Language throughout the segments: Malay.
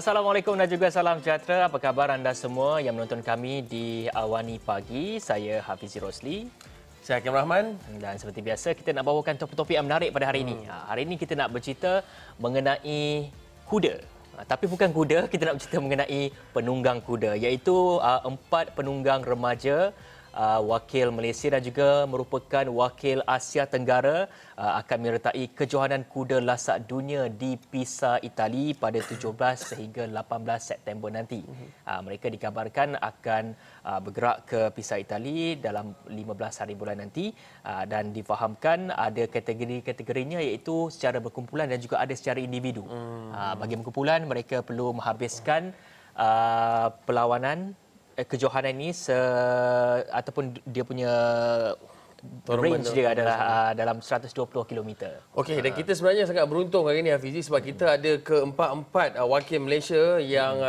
Assalamualaikum dan juga salam sejahtera. Apa khabar anda semua yang menonton kami di Awani Pagi? Saya Hafizi Rosli. Saya Hakim Rahman. Dan seperti biasa, kita nak bawakan topik-topik yang menarik pada hari ini. Hari ini kita nak bercerita mengenai kuda. Tapi bukan kuda, kita nak bercerita mengenai penunggang kuda. Iaitu 4 penunggang remaja wakil Malaysia dan juga merupakan wakil Asia Tenggara akan menyertai Kejohanan Kuda Lasak Dunia di Pisa, Itali pada 17 sehingga 18 September nanti. Mereka dikabarkan akan bergerak ke Pisa, Itali dalam 15 hari bulan nanti dan difahamkan ada kategori-kategorinya iaitu secara berkumpulan dan juga ada secara individu. Bagi berkumpulan, mereka perlu menghabiskan perlawanan kejohanan ini ataupun dia punya range dia adalah dalam 120 km. Okey, dan kita sebenarnya sangat beruntung hari ini Hafizi, sebab kita ada keempat-empat wakil Malaysia yang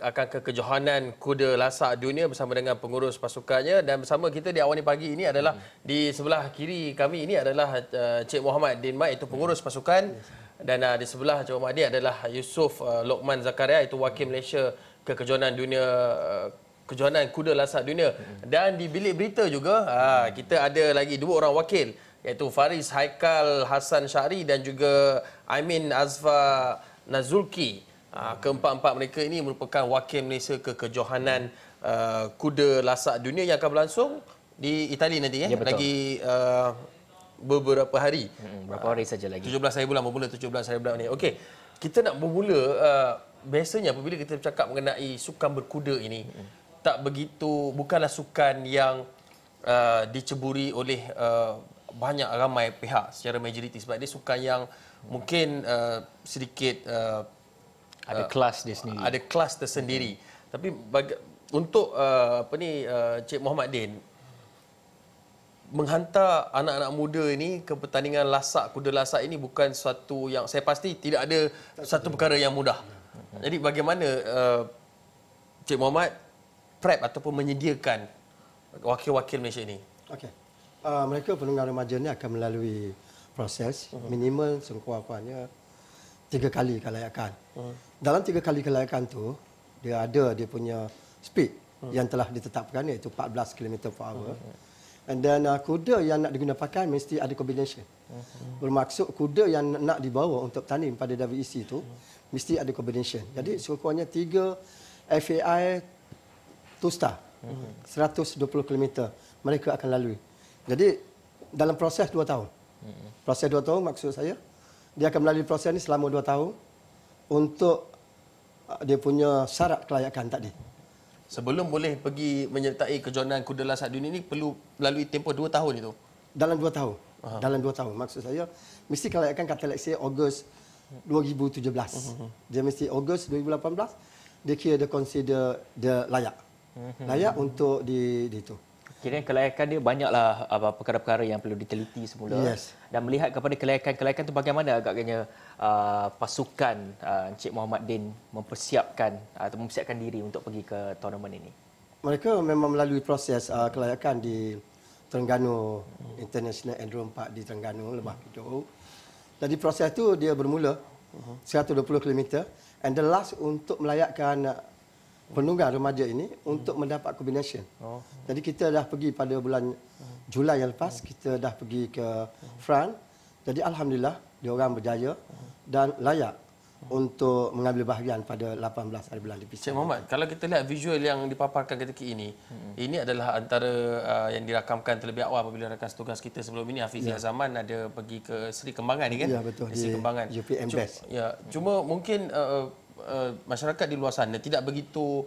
akan ke Kejohanan Kuda Lasak Dunia bersama dengan pengurus pasukannya. Dan bersama kita di Awani Pagi ini adalah di sebelah kiri kami ini adalah Cik Mohamad Din Mat, itu pengurus pasukan, dan di sebelah Cik Mohamad Din adalah Yusuf Luqman Zakaria, itu wakil Malaysia ke Kejohanan Dunia Kejohanan Kuda Lasak Dunia. Dan di bilik berita juga kita ada lagi 2 orang wakil, iaitu Faris Haikal Hassan Sa'ari dan juga Aimin Azfar Nazulki. Keempat-empat mereka ini merupakan wakil Malaysia ke Kejohanan Kuda Lasak Dunia yang akan berlangsung di Itali nanti, ya? Lagi beberapa hari. Berapa hari saja lagi? 17 hari bulan, bermula 17 hari bulan ni. Okey, kita nak bermula biasanya apabila kita bercakap mengenai sukan berkuda ini, tak begitu, bukanlah sukan yang diceburi oleh banyak ramai pihak secara majoriti, sebab dia sukan yang mungkin sedikit ada kelas dia sendiri. Ada kelas tersendiri. Tapi untuk Cik Mohamad Din menghantar anak-anak muda ini ke pertandingan lasak kuda lasak ini bukan suatu yang saya pasti tidak ada satu perkara yang mudah. Jadi bagaimana Cik Mohamad prep ataupun menyediakan wakil-wakil Malaysia ini? Okey. Mereka penunggang remaja ini akan melalui proses minimal sekurang-kurangnya 3 kali kelayakan. Dalam 3 kali kelayakan tu dia ada dia punya speed yang telah ditetapkan, iaitu 14 km/h. And then kuda yang nak digunakan pakai mesti ada combination. Bermaksud kuda yang nak dibawa untuk tanding pada WEC tu mesti ada combination. Jadi sekurang-kurangnya 3 FAI 2 star, 120 km mereka akan lalui. Jadi dalam proses 2 tahun. Proses 2 tahun maksud saya, dia akan melalui proses ini selama 2 tahun untuk dia punya syarat kelayakan tadi. Sebelum boleh pergi menyertai Kejohanan Kuda Lasak Dunia ini perlu melalui tempoh 2 tahun itu. Dalam 2 tahun. Dalam 2 tahun maksud saya mesti kelayakan, kata let's say Ogos 2017. Dia mesti Ogos 2018 dia kira dia consider dia layak. Layak untuk di itu. Kira kelayakan dia banyaklah perkara-perkara yang perlu diteliti semula. Dan melihat kepada kelayakan-kelayakan tu, bagaimana agaknya pasukan Encik Mohamad Din mempersiapkan atau mempersiapkan diri untuk pergi ke tournament ini? Mereka memang melalui proses kelayakan di Terengganu International Endurance Park di Terengganu Lebah Kidul. Jadi proses tu dia bermula 120 km and the last untuk melayakkan penunggang remaja ini untuk mendapat combination. Jadi kita dah pergi pada bulan Julai yang lepas, kita dah pergi ke France. Jadi alhamdulillah dia orang berjaya dan layak untuk mengambil bahagian pada 18 hari bulan di Pisa. Cik Mohamad, kalau kita lihat visual yang dipaparkan ketika ini, ini adalah antara yang dirakamkan terlebih awal apabila rakan tugas kita sebelum ini Hafiz Ziazaman ada pergi ke Seri Kembangan ni, kan? Ya, betul. Seri Kembangan. UPM Best. Ya, cuma mungkin masyarakat di luar sana tidak begitu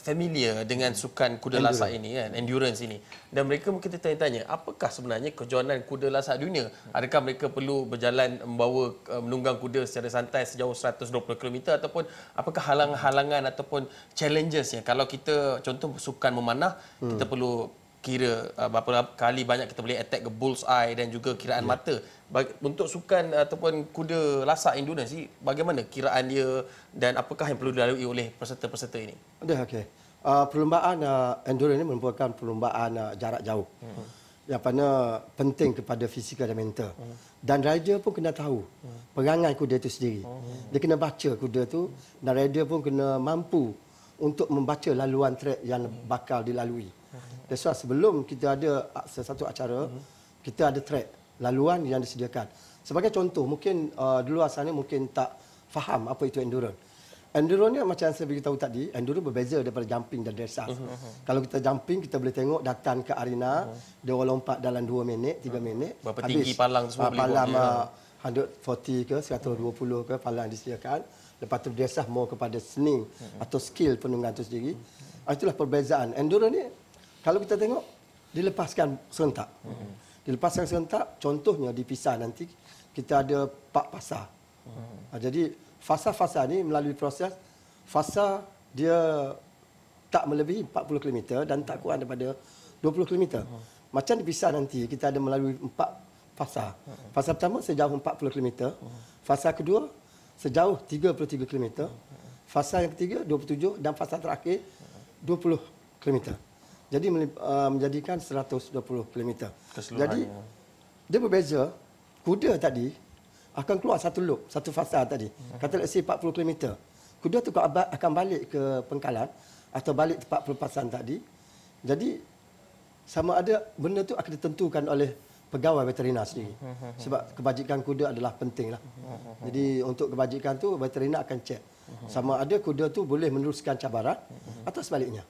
familiar dengan sukan kuda lasak ini, kan, endurance ini, dan mereka mungkin tertanya-tanya apakah sebenarnya Kejohanan Kuda Lasak Dunia, adakah mereka perlu berjalan membawa menunggang kuda secara santai sejauh 120 km ataupun apakah halangan-halangan ataupun challenges yang kalau kita contoh sukan memanah kita perlu kira berapa kali banyak kita boleh attack ke bull's eye dan juga kiraan mata. Untuk sukan ataupun kuda lasak endurance ni, bagaimana kiraan dia dan apakah yang perlu dilalui oleh peserta-peserta ini? Okey. Perlumbaan endurance ini merupakan perlumbaan jarak jauh. yang mana penting kepada fizikal dan mental. Dan rider pun kena tahu perangai kuda itu sendiri. Dia kena baca kuda tu dan rider pun kena mampu untuk membaca laluan trek yang bakal dilalui. That's why sebelum kita ada satu acara, kita ada trek, laluan yang disediakan. Sebagai contoh, mungkin di luar sana mungkin tak faham apa itu endurance. Endurance ni macam yang saya beritahu tadi, endurance berbeza daripada jumping dan dressage. Kalau kita jumping, kita boleh tengok datang ke arena, dia orang lompat dalam 2 minit, 3 minit. Berapa habis, tinggi palang semua boleh buat. Palang 140 ke, 120 ke palang disediakan. Lepas tu dressage more kepada seni atau skill penunggang itu sendiri. Itulah perbezaan. Endurance ni, kalau kita tengok, dilepaskan serentak. Dilepaskan serentak, contohnya di Pisa nanti, kita ada Pak Pasar. Jadi, fasa-fasa ni melalui proses fasa dia tak melebihi 40 km dan tak kurang daripada 20 km. Macam dipisah nanti kita ada melalui 4 fasa. Fasa pertama sejauh 40 km, fasa kedua sejauh 33 km, fasa yang ketiga 27 dan fasa terakhir 20 km. Jadi menjadikan 120 km. Jadi dia berbeza kuda tadi akan keluar satu loop, satu fasa tadi. Kata let's say 40 km. Kuda tu akan balik ke pengkalan atau balik tempat pelepasan tadi. Jadi sama ada benda tu akan ditentukan oleh pegawai veterina sendiri. Sebab kebajikan kuda adalah pentinglah. Jadi untuk kebajikan tu veterina akan cek. Sama ada kuda tu boleh meneruskan cabaran atau sebaliknya.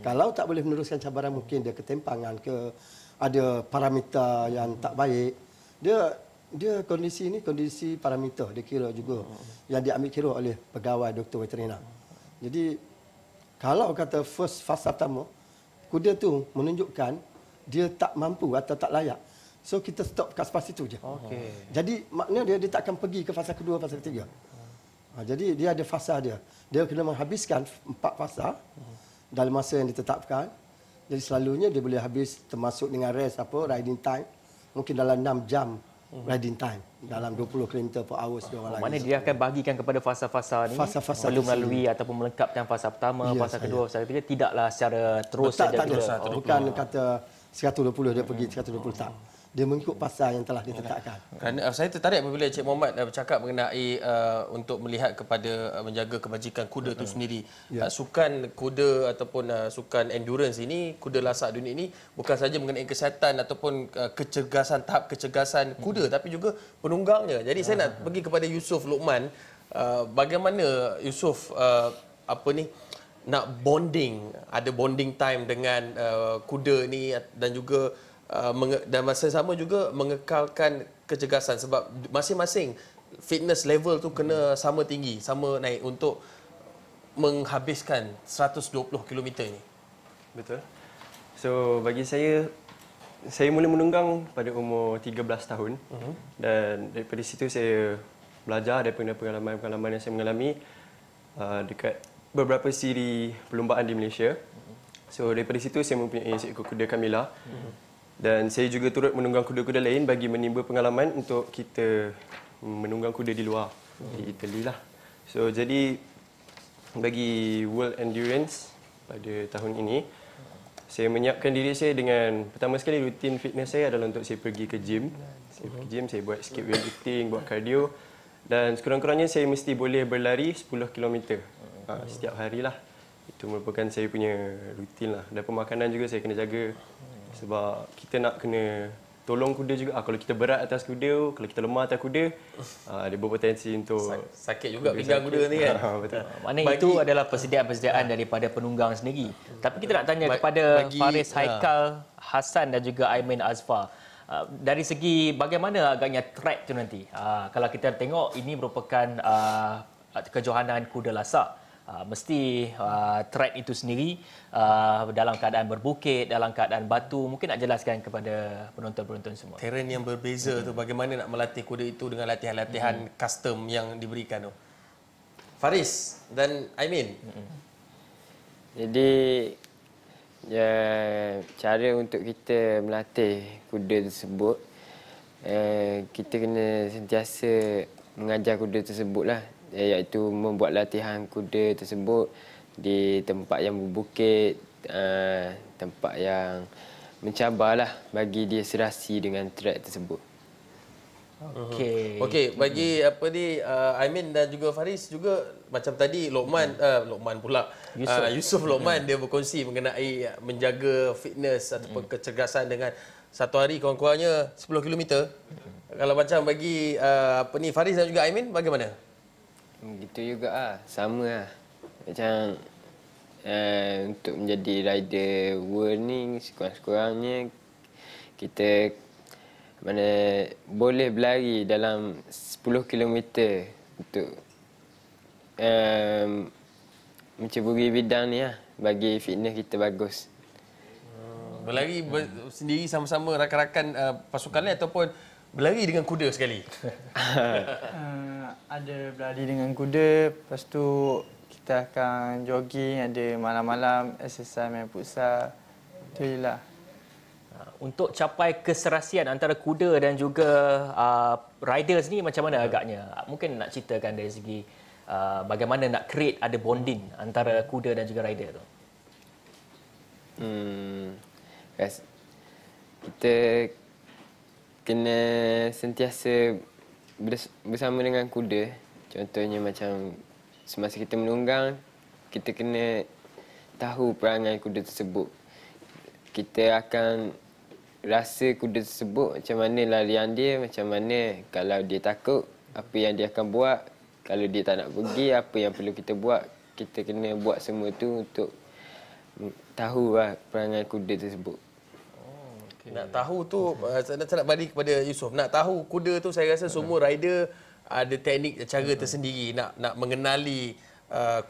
Kalau tak boleh meneruskan cabaran mungkin dia ketempangan ke, ada parameter yang tak baik. Dia kondisi ini kondisi parameter dia kira juga yang diambil kira oleh pegawai doktor veterina. Jadi kalau kata first fasa pertama kuda tu menunjukkan dia tak mampu atau tak layak. So kita stop kat fasa itu je. Jadi maknanya dia tak akan pergi ke fasa kedua, fasa ketiga. Jadi dia ada fasa dia. Dia kena menghabiskan 4 fasa dalam masa yang ditetapkan. Jadi selalunya dia boleh habis termasuk dengan rest apa riding time mungkin dalam 6 jam. Riding time dalam 20 km per hour seorang lagi. Maknanya dia akan bagikan kepada fasa-fasa ni perlu melalui ataupun melengkapkan fasa pertama, fasa kedua, fasa ketiga tidaklah secara terus saja. Bukan kata 120 dia pergi 120 tak. Dia mengikut pasar yang telah ditetapkan. Kerana saya tertarik apabila Encik Mohamad bercakap mengenai untuk melihat kepada menjaga kebajikan kuda itu sendiri. Sukan kuda ataupun sukan endurance ini, kuda lasak dunia ini bukan saja mengenai kesihatan ataupun kecergasan, tahap kecergasan kuda tapi juga penunggangnya. Jadi saya nak pergi kepada Yusuf Luqman, bagaimana Yusuf nak bonding, ada bonding time dengan kuda ni dan juga dan masa sama juga mengekalkan kecergasan sebab masing-masing fitness level tu kena sama tinggi, sama naik untuk menghabiskan 120 km ni. Betul. So bagi saya mula menunggang pada umur 13 tahun dan daripada situ saya belajar daripada pengalaman-pengalaman yang saya mengalami dekat beberapa siri perlombaan di Malaysia. So daripada situ saya mempunyai seekor kuda Camilla. Dan saya juga turut menunggang kuda-kuda lain bagi menimba pengalaman untuk kita menunggang kuda di luar, di Itali lah. So, jadi bagi World Endurance pada tahun ini, saya menyiapkan diri saya dengan pertama sekali rutin fitness saya adalah untuk saya pergi ke gym. Saya pergi gym, saya buat sikit weightlifting, buat cardio dan sekurang-kurangnya saya mesti boleh berlari 10 km setiap hari lah. Itu merupakan saya punya rutin lah. Dan pemakanan juga saya kena jaga. Sebab kita nak kena tolong kuda juga. Kalau kita berat atas kuda, kalau kita lemah atas kuda, dia berpotensi untuk sakit juga pinggang kuda ni kan. Betul. Maknanya itu adalah persediaan-persediaan daripada penunggang sendiri. Tapi kita nak tanya kepada Faris Haikal Hassan dan juga Aimin Azfar. Dari segi bagaimana agaknya track tu nanti. Kalau kita tengok ini merupakan kejohanan kuda lasak. Mesti track itu sendiri dalam keadaan berbukit, dalam keadaan batu. Mungkin nak jelaskan kepada penonton-penonton semua. Terrain yang berbeza tu bagaimana nak melatih kuda itu dengan latihan-latihan custom yang diberikan tu. Faris dan Aimin. Jadi ya, cara untuk kita melatih kuda tersebut, kita kena sentiasa mengajar kuda tersebutlah. Iaitu membuat latihan kuda tersebut di tempat yang berbukit, tempat yang mencabarlah bagi dia serasi dengan trek tersebut. Okey. Okey, bagi apa ni Aimin dan juga Faris juga macam tadi Yusuf Luqman dia berkongsi mengenai menjaga fitness ataupun kecergasan dengan satu hari kurang-kurangnya 10 km. Kalau macam bagi apa ni Faris dan juga Aimin bagaimana? Begitu juga samalah. Macam untuk menjadi rider world ni sekurang-kurangnya kita mana boleh berlari dalam 10 km untuk menceburi bidang ni bagi fitness kita bagus. Berlari sendiri sama-sama rakan-rakan pasukan lain ataupun berlari dengan kuda sekali? Ada berlari dengan kuda, lepas tu kita akan jogging, ada malam-malam exercise main futsal. Itulah. Untuk capai keserasian antara kuda dan juga riders ni macam mana agaknya? Mungkin nak ceritakan dari segi bagaimana nak create ada bonding antara kuda dan juga rider tu. Kita kena sentiasa bersama dengan kuda. Contohnya macam semasa kita menunggang, kita kena tahu perangai kuda tersebut. Kita akan rasa kuda tersebut macam mana larian dia, macam mana kalau dia takut apa yang dia akan buat, kalau dia tak nak pergi apa yang perlu kita buat. Kita kena buat semua tu untuk tahulah perangai kuda tersebut. Nak tahu tu saya nak balik kepada Yusuf. Nak tahu kuda tu saya rasa semua rider ada teknik cara tersendiri nak mengenali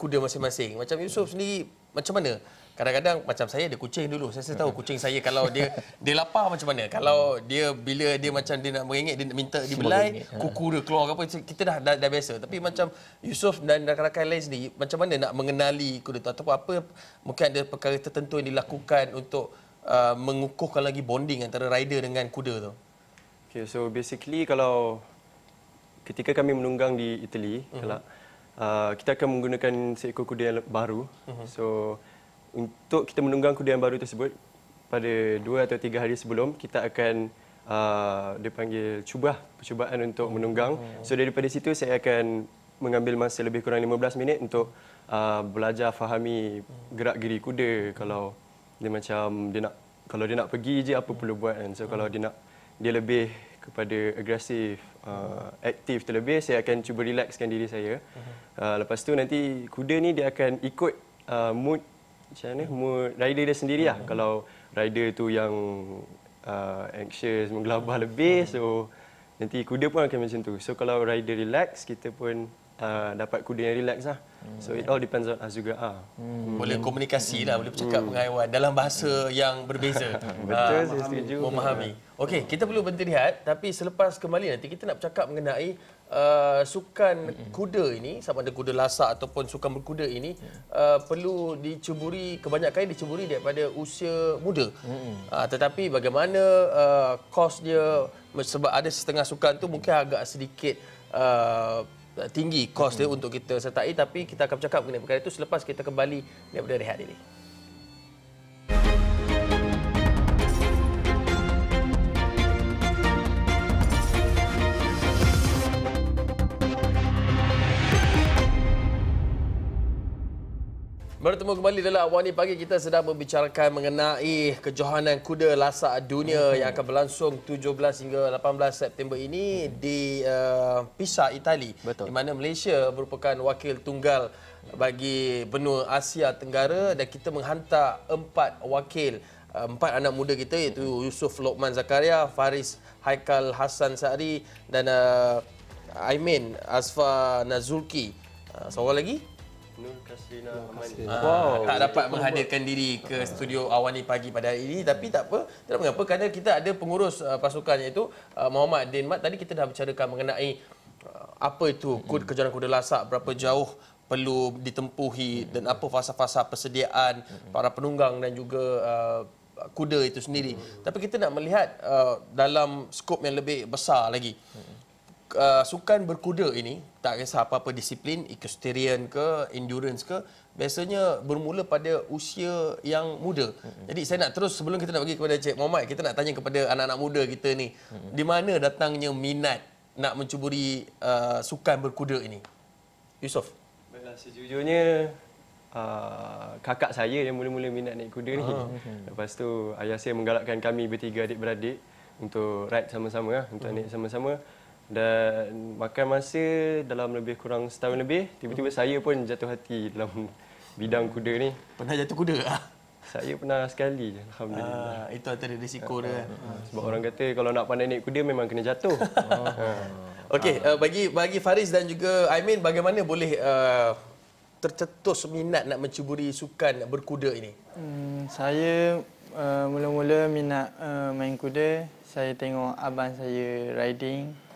kuda masing-masing. Macam Yusuf sendiri macam mana? Kadang-kadang macam saya ada kucing dulu. Saya tahu kucing saya kalau dia lapar macam mana. Kalau dia bila dia macam dia nak merengek, dia nak minta dibelai, kuku dia keluar apa, kita dah biasa. Tapi macam Yusuf dan rakan-rakan lain sendiri, macam mana nak mengenali kuda tu? Ataupun apa mungkin ada perkara tertentu yang dilakukan untuk mengukuhkan lagi bonding antara rider dengan kuda tu? Okay, so basically kalau ketika kami menunggang di Itali, kita akan menggunakan seekor kuda yang baru. So untuk kita menunggang kuda yang baru tersebut, pada 2 atau 3 hari sebelum, kita akan dia panggil percubaan untuk menunggang. So daripada situ saya akan mengambil masa lebih kurang 15 minit untuk belajar fahami gerak geri kuda. Kalau dia macam kalau dia nak pergi je apa perlu buat kan. So kalau dia nak dia lebih kepada agresif, aktif terlebih, saya akan cuba relaxkan diri saya. Lepas tu nanti kuda ni dia akan ikut mood macam mana, mood rider dia sendiri lah. Kalau rider tu yang anxious, menggelabah lebih, so nanti kuda pun akan macam tu. So kalau rider relax, kita pun dapat kuda yang relax lah. So it all depends on us juga. Boleh komunikasi lah, boleh bercakap dengan haiwan dalam bahasa yang berbeza. Betul, saya setuju. Memahami. Okey, kita perlu berhenti lihat, tapi selepas kembali nanti kita nak bercakap mengenai sukan kuda ini, sama ada kuda lasak ataupun sukan berkuda ini, perlu diceburi, kebanyakan diceburi daripada usia muda. Tetapi bagaimana kos dia, sebab ada setengah sukan tu mungkin agak sedikit tinggi kos dia untuk kita sertai, tapi kita akan bercakap mengenai perkara itu selepas kita kembali daripada rehat ini. Bertemu kembali dalam Awani Pagi. Kita sedang membicarakan mengenai Kejohanan Kuda Lasak Dunia yang akan berlangsung 17 hingga 18 September ini di Pisa, Itali. Betul. Di mana Malaysia merupakan wakil tunggal bagi benua Asia Tenggara dan kita menghantar 4 anak muda kita, iaitu Yusuf Luqman Zakaria, Faris Haikal Hassan Sa'ari dan Aimin Azfar Nazulki. Seorang lagi? Tak dapat menghadirkan diri ke studio Awani Pagi pada hari ini, tapi tak apa, tak mengapa, kerana kita ada pengurus pasukan iaitu Mohamad Din Mat. Tadi kita dah bicarakan mengenai apa itu Kejohanan Kuda Lasak, berapa jauh perlu ditempuhi dan apa fasa-fasa persediaan para penunggang dan juga kuda itu sendiri. Tapi kita nak melihat dalam skop yang lebih besar lagi. sukan berkuda ini, tak kisah apa-apa disiplin, equestrian ke, endurance ke, biasanya bermula pada usia yang muda. Jadi saya nak terus, sebelum kita nak bagi kepada Encik Mohamad, kita nak tanya kepada anak-anak muda kita ni, di mana datangnya minat nak mencuburi sukan berkuda ini? Yusuf. Baiklah, sejujurnya kakak saya yang mula-mula minat naik kuda ni. Lepas tu ayah saya menggalakkan kami bertiga adik-beradik untuk ride sama-sama lah, untuk naik sama-sama. Dan makan masa dalam lebih kurang setahun lebih, tiba-tiba saya pun jatuh hati dalam bidang kuda ni. Pernah jatuh kuda ah? Saya pernah sekali, alhamdulillah. Itu antara risiko dia. Sebab orang kata kalau nak pandai naik kuda memang kena jatuh. Okey, bagi Faris dan juga Aimin, bagaimana boleh tercetus minat nak mencuburi sukan berkuda ini? Saya mula-mula minat main kuda. Saya tengok abang saya riding.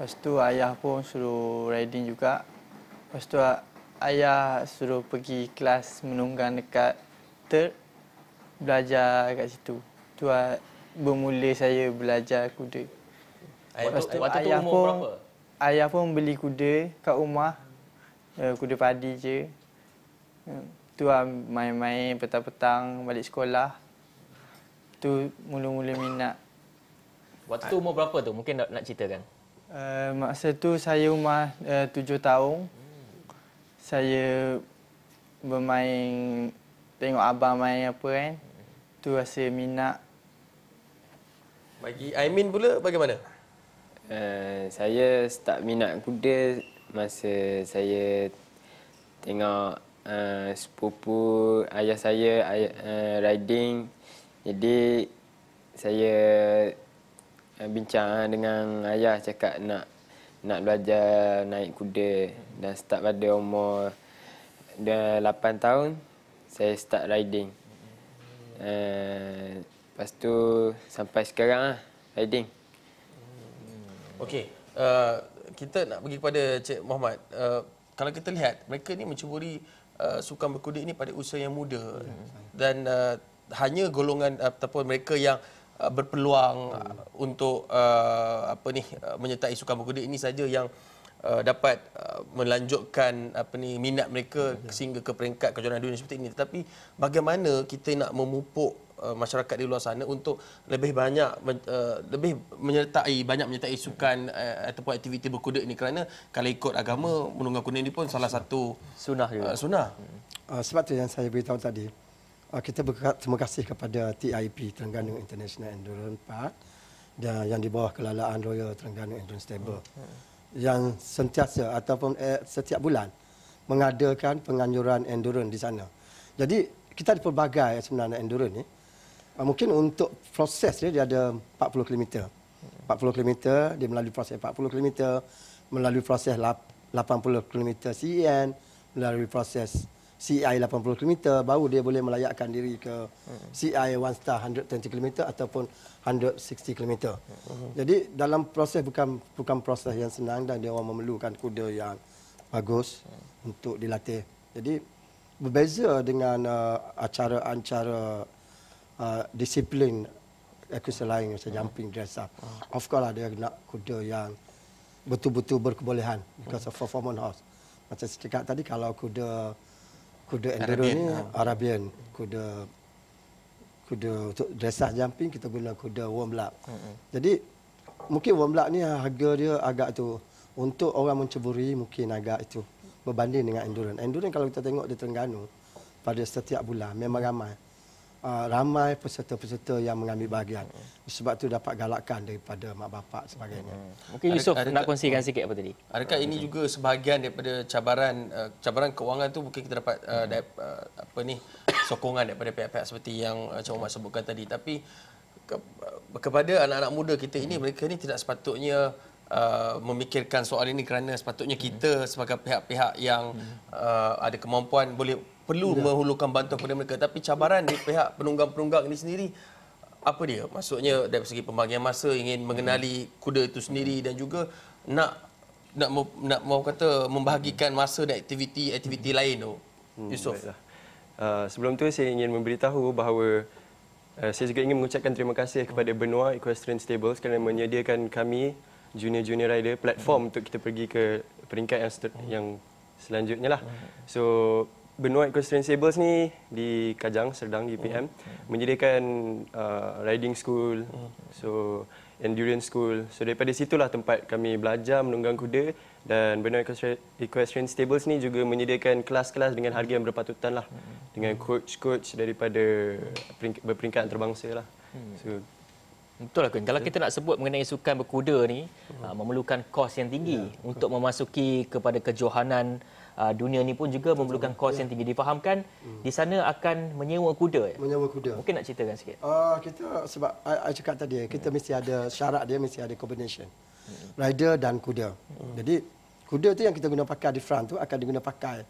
Lepas tu ayah pun suruh riding juga. Lepas tu ayah suruh pergi kelas menunggang dekat Ter, belajar kat situ. Tu bermula saya belajar kuda. Lepas tu ayah pun beli kuda kat rumah. Kuda padi je. Tu main-main petang-petang balik sekolah. Tu mula-mula minat. Waktu tu umur berapa tu? Mungkin nak ceritakan. Masa tu saya umur 7 tahun. Saya bermain, tengok abang main apa kan. Tu rasa minat. Bagi Aimin pula bagaimana? Saya start minat kuda masa saya tengok sepupu ayah saya riding. Jadi saya bincang dengan ayah, cakap nak belajar naik kuda. Dan start pada umur 8 tahun saya start riding. Lepas tu sampai sekarang riding. Okey. Kita nak pergi kepada Encik Mohamad. Kalau kita lihat, mereka ni mencuburi sukan berkuda ini pada usia yang muda. Dan hanya golongan ataupun mereka yang berpeluang untuk menyertai sukan berkuda ini saja yang dapat melanjutkan minat mereka sehingga ke peringkat kejohanan dunia seperti ini. Tetapi bagaimana kita nak memupuk masyarakat di luar sana untuk lebih banyak menyertai sukan ataupun aktiviti berkuda ini, kerana kalau ikut agama menunggang kuda ini pun salah satu sunah juga. Sebab tu yang saya beritahu tadi, kita berterima kasih kepada TIP, Terengganu International Endurance Park, dan yang di bawah kelalaan Royal Terengganu Endurance Stable, yang sentiasa ataupun setiap bulan mengadakan penganjuran endurance di sana. Jadi kita ada pelbagai sebenarnya endurance ni. Mungkin untuk proses dia ada 40 km. 40 km dia melalui proses 40 km, melalui proses 80 km CEN, melalui proses CEI 80 km, baru dia boleh melayakkan diri ke CEI 1 star 120 km ataupun 160 km. Jadi dalam proses bukan proses yang senang, dan dia orang memerlukan kuda yang bagus untuk dilatih. Jadi berbeza dengan acara-acara disiplin equestrian lain, macam jumping, dress up. Of course lah, dia nak kuda yang betul-betul berkebolehan because of performance horse. Macam saya cakap tadi, kalau kuda enduro ni Arabian, kuda untuk dress up jumping kita guna kuda wormlap. Jadi mungkin wormlap ni harga dia agak tu, untuk orang mencuburi mungkin agak itu berbanding dengan endurance. Endurance kalau kita tengok di Terengganu pada setiap bulan memang ramai peserta-peserta yang mengambil bahagian. Sebab tu dapat galakan daripada mak bapak sebagainya. Mungkin Yusuf nak kongsikan sikit apa tadi. Adakah ini juga sebahagian daripada cabaran kewangan tu, mungkin kita dapat sokongan daripada pihak-pihak seperti yang Encik Mohamad sebutkan tadi. Tapi kepada anak-anak muda kita ini, mereka ni tidak sepatutnya memikirkan soal ini, kerana sepatutnya kita sebagai pihak-pihak yang ada kemampuan perlu menghulurkan bantuan kepada mereka. Tapi cabaran di pihak penunggang-penunggang ini sendiri, apa dia? Maksudnya dari segi pembahagian masa, ingin mengenali kuda itu sendiri, dan juga nak membahagikan masa dan aktiviti lain tu. Yusuf. Sebelum tu saya ingin memberitahu bahawa saya juga ingin mengucapkan terima kasih kepada Benua Equestrian Stables kerana menyediakan kami junior-junior rider platform untuk kita pergi ke peringkat yang selanjutnya lah. So Benua Equestrian Stables ni di Kajang, Serdang, UPM menyediakan riding school, so endurance school. So daripada situlah tempat kami belajar menunggang kuda, dan Benua Equestrian Stables ni juga menyediakan kelas-kelas dengan harga yang berpatutan lah, dengan coach-coach daripada berperingkat antarabangsa lah. So, betul lah, Kun. Kalau kita nak sebut mengenai sukan berkuda ni, memerlukan kos yang tinggi untuk memasuki kepada kejohanan dunia ni pun juga memerlukan kos yang tinggi. Difahamkan di sana akan menyewa kuda. Menyewa kuda. Mungkin nak ceritakan sikit. Kita sebab saya cakap tadi, kita mesti ada syarat, dia mesti ada combination. Rider dan kuda. Jadi kuda tu yang kita guna pakai di front tu akan diguna pakai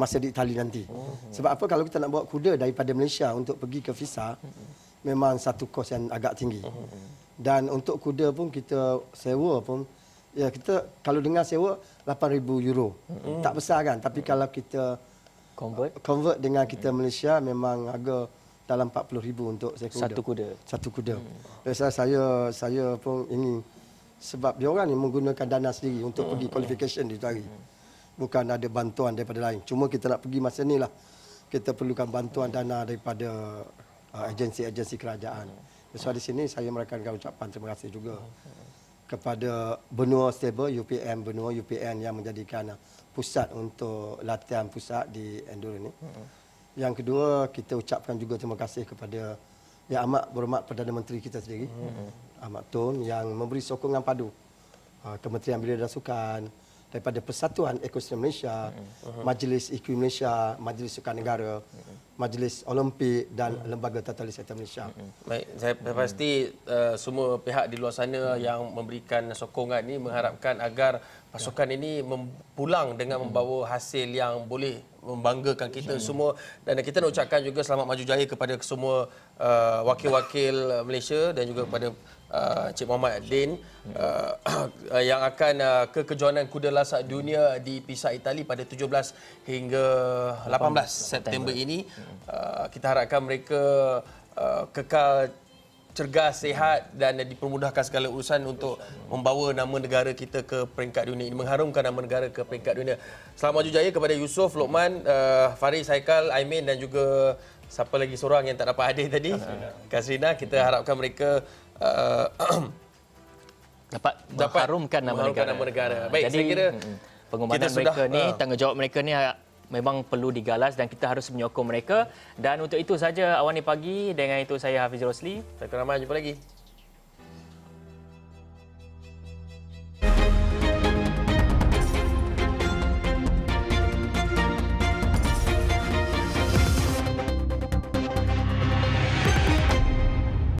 masa di Itali nanti. Sebab apa, kalau kita nak bawa kuda daripada Malaysia untuk pergi ke Pisa, memang satu kos yang agak tinggi. Dan untuk kuda pun kita sewa pun, ya, kita kalau dengar sewa €8,000. Tak besar kan, tapi kalau kita convert dengan kita Malaysia, memang harga dalam RM40,000 untuk seekor kuda. Satu kuda. Satu kuda. Saya pun ingin, sebab dia orang ni menggunakan dana sendiri untuk pergi qualification di hari. Bukan ada bantuan daripada lain. Cuma kita nak pergi masa ni lah, kita perlukan bantuan dana daripada agensi-agensi kerajaan. So di sini saya merakamkan ucapan terima kasih juga kepada Benua Stable, UPM Benua, UPN yang menjadikan pusat untuk latihan pusat di endurance ini. Yang kedua, kita ucapkan juga terima kasih kepada Yang Amat Berhormat Perdana Menteri kita sendiri, Ahmad Tun, yang memberi sokongan padu Kementerian Belia dan Sukan, daripada Persatuan Ekosina Malaysia, Majlis Equi Malaysia, Majlis Sukan Negara, Majlis Olimpik dan Lembaga Totalis Eta Malaysia. Baik, saya pasti semua pihak di luar sana yang memberikan sokongan ini mengharapkan agar pasukan ini pulang dengan membawa hasil yang boleh membanggakan kita semua. Dan kita nak ucapkan juga selamat maju jaya kepada semua wakil-wakil Malaysia dan juga kepada Cik Mohamad Din yang akan ke Kejohanan Kuda Lasak Dunia di Pisa, Itali pada 17 hingga 18 September ini. Kita harapkan mereka kekal cergas, sihat dan dipermudahkan segala urusan untuk membawa nama negara kita ke peringkat dunia ini, mengharumkan nama negara ke peringkat dunia. Selamat maju jaya kepada Yusuf, Luqman, Faris, Haikal, Aimin dan juga siapa lagi seorang yang tak dapat hadir tadi, Kasrina. Kita harapkan mereka dapat mengharumkan nama negara. Baik, jadi, saya kira pengumuman mereka ni, tanggungjawab mereka ni memang perlu digalas dan kita harus menyokong mereka. Dan untuk itu saja Awani Pagi, dengan itu saya Hafizi Rosli. Saya Hakim Rahman, jumpa lagi.